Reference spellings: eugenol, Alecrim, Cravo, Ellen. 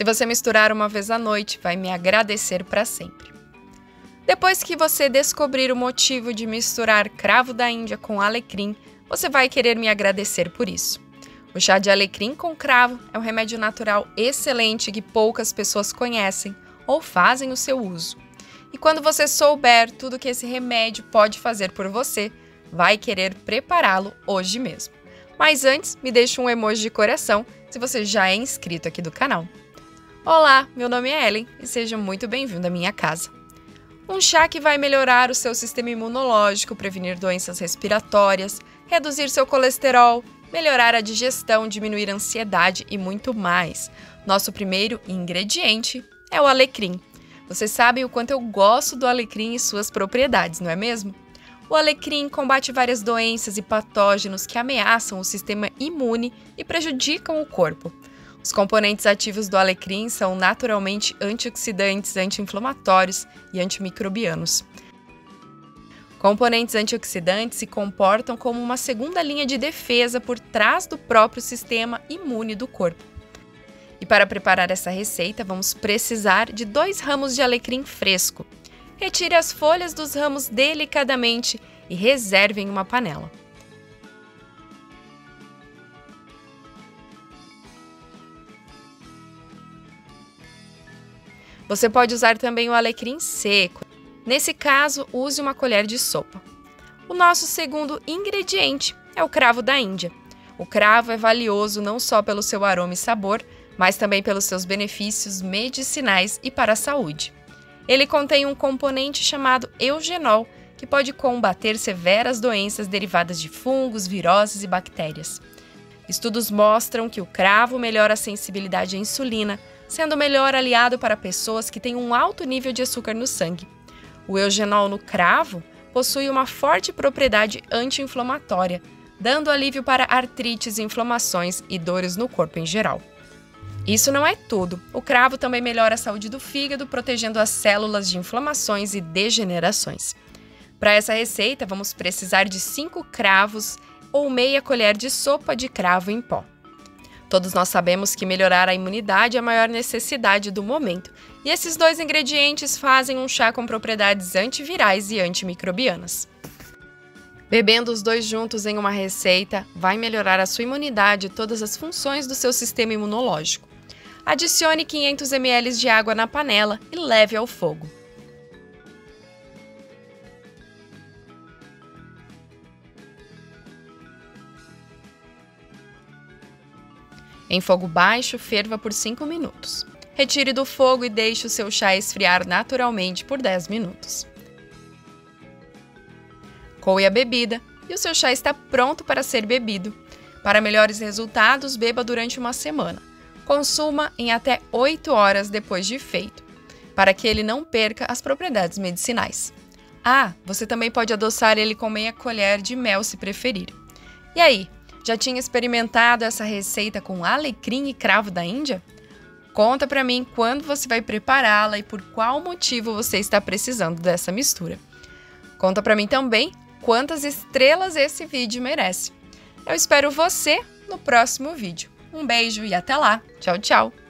Se você misturar uma vez à noite, vai me agradecer para sempre. Depois que você descobrir o motivo de misturar cravo da Índia com alecrim, você vai querer me agradecer por isso. O chá de alecrim com cravo é um remédio natural excelente que poucas pessoas conhecem ou fazem o seu uso. E quando você souber tudo que esse remédio pode fazer por você, vai querer prepará-lo hoje mesmo. Mas antes, me deixe um emoji de coração se você já é inscrito aqui do canal. Olá, meu nome é Ellen e seja muito bem-vindo à minha casa. Um chá que vai melhorar o seu sistema imunológico, prevenir doenças respiratórias, reduzir seu colesterol, melhorar a digestão, diminuir a ansiedade e muito mais. Nosso primeiro ingrediente é o alecrim. Vocês sabem o quanto eu gosto do alecrim e suas propriedades, não é mesmo? O alecrim combate várias doenças e patógenos que ameaçam o sistema imune e prejudicam o corpo. Os componentes ativos do alecrim são naturalmente antioxidantes, anti-inflamatórios e antimicrobianos. Componentes antioxidantes se comportam como uma segunda linha de defesa por trás do próprio sistema imune do corpo. E para preparar essa receita, vamos precisar de 2 ramos de alecrim fresco. Retire as folhas dos ramos delicadamente e reserve em uma panela. Você pode usar também o alecrim seco. Nesse caso, use uma colher de sopa. O nosso segundo ingrediente é o cravo da Índia. O cravo é valioso não só pelo seu aroma e sabor, mas também pelos seus benefícios medicinais e para a saúde. Ele contém um componente chamado eugenol, que pode combater severas doenças derivadas de fungos, viroses e bactérias. Estudos mostram que o cravo melhora a sensibilidade à insulina, sendo o melhor aliado para pessoas que têm um alto nível de açúcar no sangue. O eugenol no cravo possui uma forte propriedade anti-inflamatória, dando alívio para artrites, inflamações e dores no corpo em geral. Isso não é tudo. O cravo também melhora a saúde do fígado, protegendo as células de inflamações e degenerações. Para essa receita, vamos precisar de 5 cravos ou meia colher de sopa de cravo em pó. Todos nós sabemos que melhorar a imunidade é a maior necessidade do momento, e esses 2 ingredientes fazem um chá com propriedades antivirais e antimicrobianas. Bebendo os 2 juntos em uma receita, vai melhorar a sua imunidade e todas as funções do seu sistema imunológico. Adicione 500 ml de água na panela e leve ao fogo. Em fogo baixo, ferva por 5 minutos. Retire do fogo e deixe o seu chá esfriar naturalmente por 10 minutos. Coe a bebida e o seu chá está pronto para ser bebido. Para melhores resultados, beba durante uma semana. Consuma em até 8 horas depois de feito, para que ele não perca as propriedades medicinais. Ah, você também pode adoçar ele com meia colher de mel se preferir. E aí? Já tinha experimentado essa receita com alecrim e cravo da Índia? Conta pra mim quando você vai prepará-la e por qual motivo você está precisando dessa mistura. Conta pra mim também quantas estrelas esse vídeo merece. Eu espero você no próximo vídeo. Um beijo e até lá. Tchau, tchau!